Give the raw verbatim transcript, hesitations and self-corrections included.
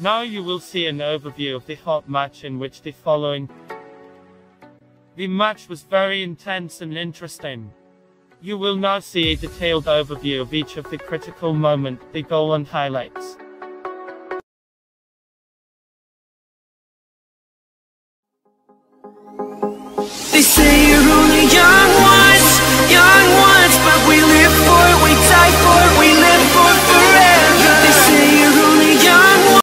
Now you will see an overview of the hot match in which the following. The match was very intense and interesting. You will now see a detailed overview of each of the critical moment, the goal and highlights.